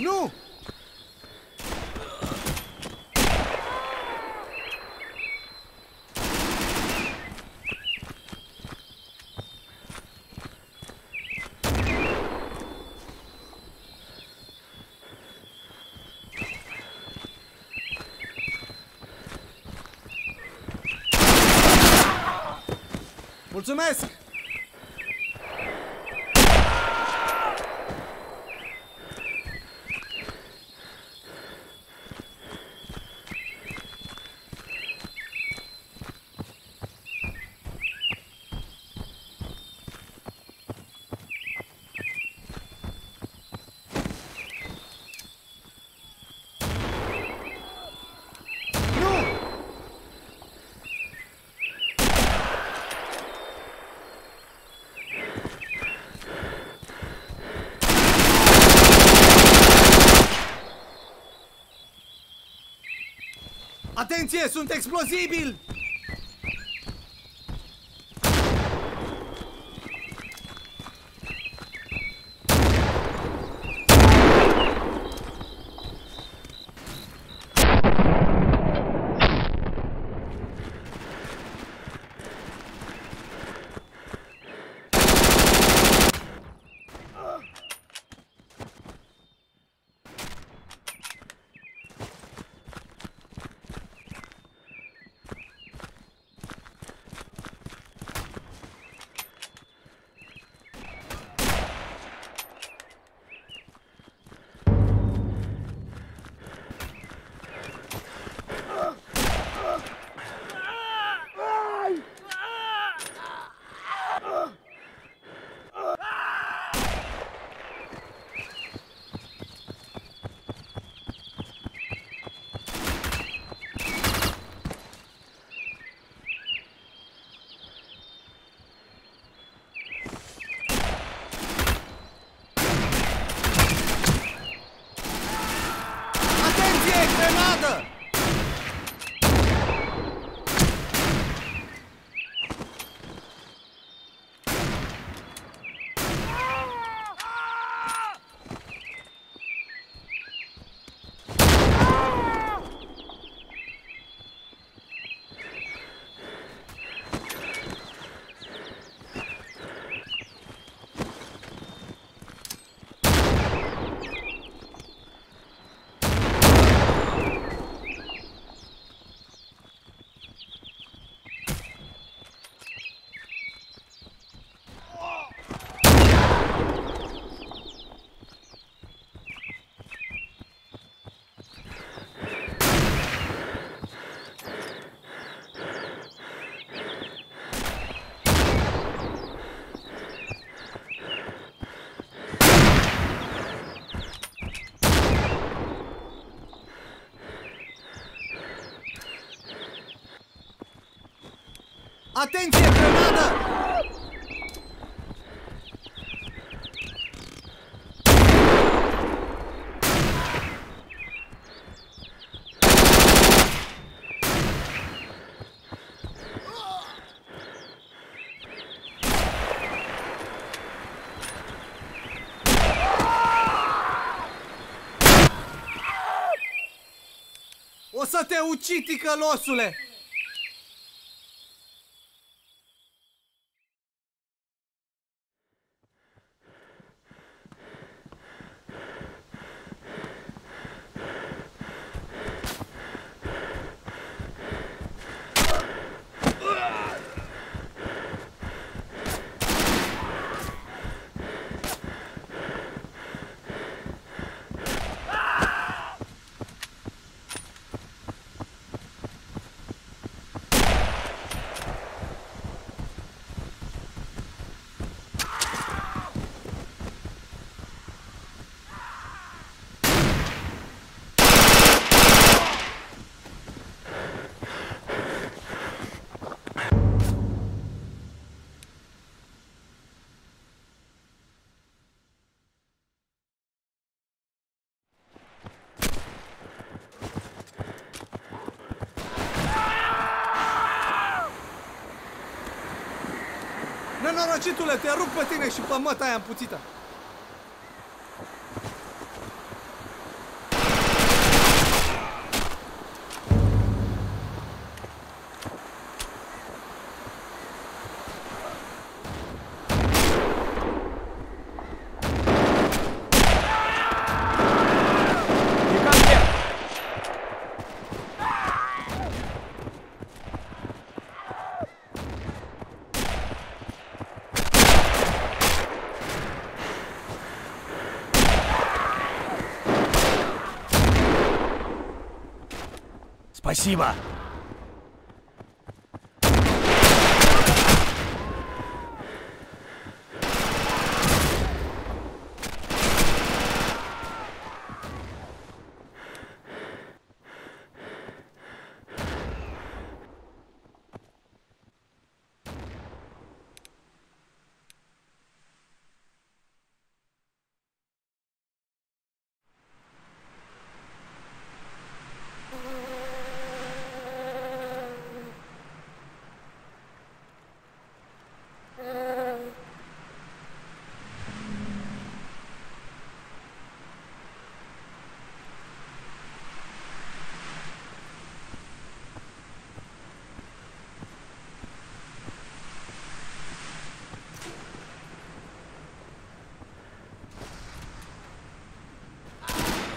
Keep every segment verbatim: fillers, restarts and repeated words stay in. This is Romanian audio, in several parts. Ну! Mulțumesc! Atenție, sunt explozibili! Atenție, grenadă! O să te ucid, ticălosule! Norocitule, te rup pe tine și pe măta aia împuțită! Спасибо.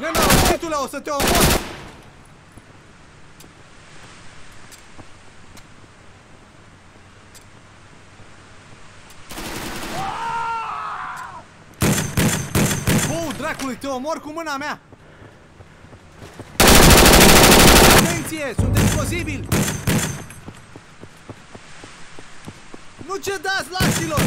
Nănăuțitule, o să te omor! Bou, dracului, te omor cu mâna mea! Atenție, sunt explozibili! Nu cedați, lașilor!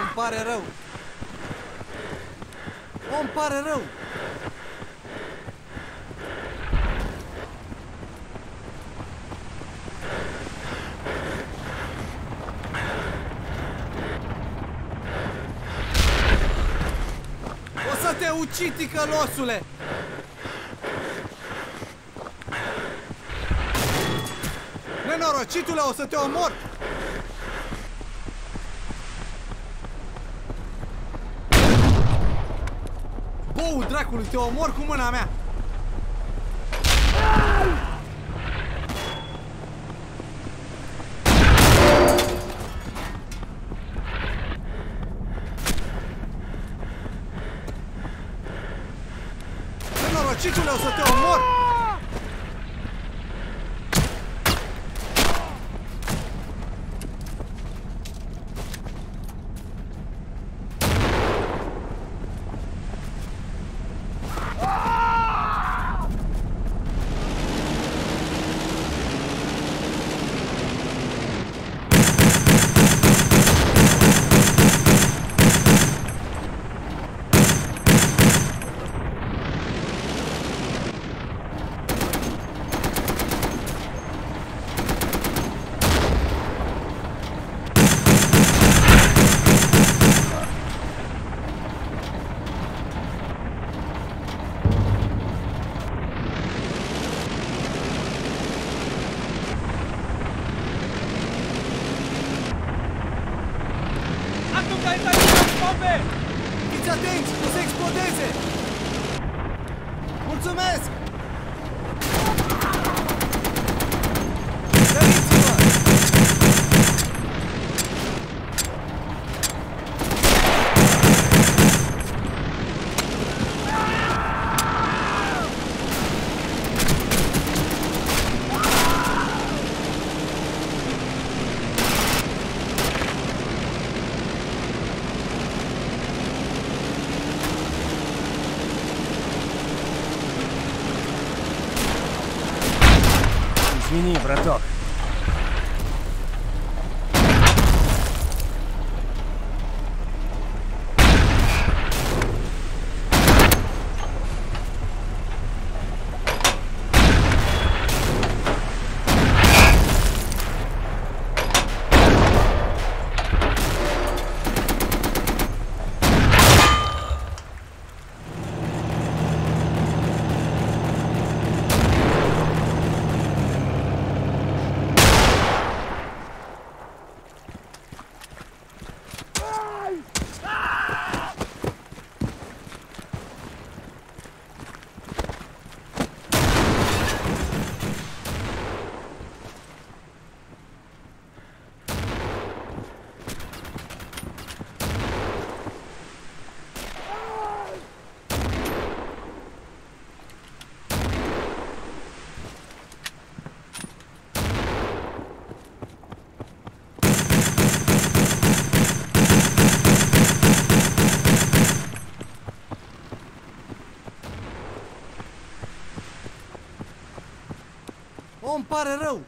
Îmi pare rău! O, îmi pare rău! O să te ucid, ticălosule! Nenorocitule, o să te omor! Bou, dracului, te omor cu mâna mea! Nenorocitule, o să te omor! Mulțumesc! Săriți-vă! Извини, браток. Om, pare rău!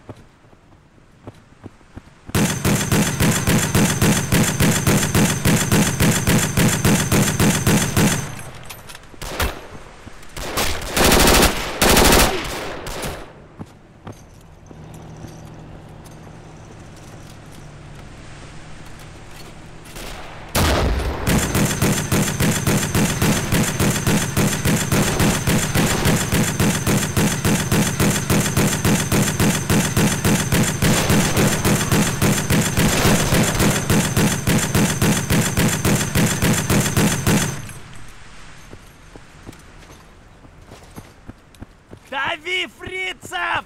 Дави фрицев!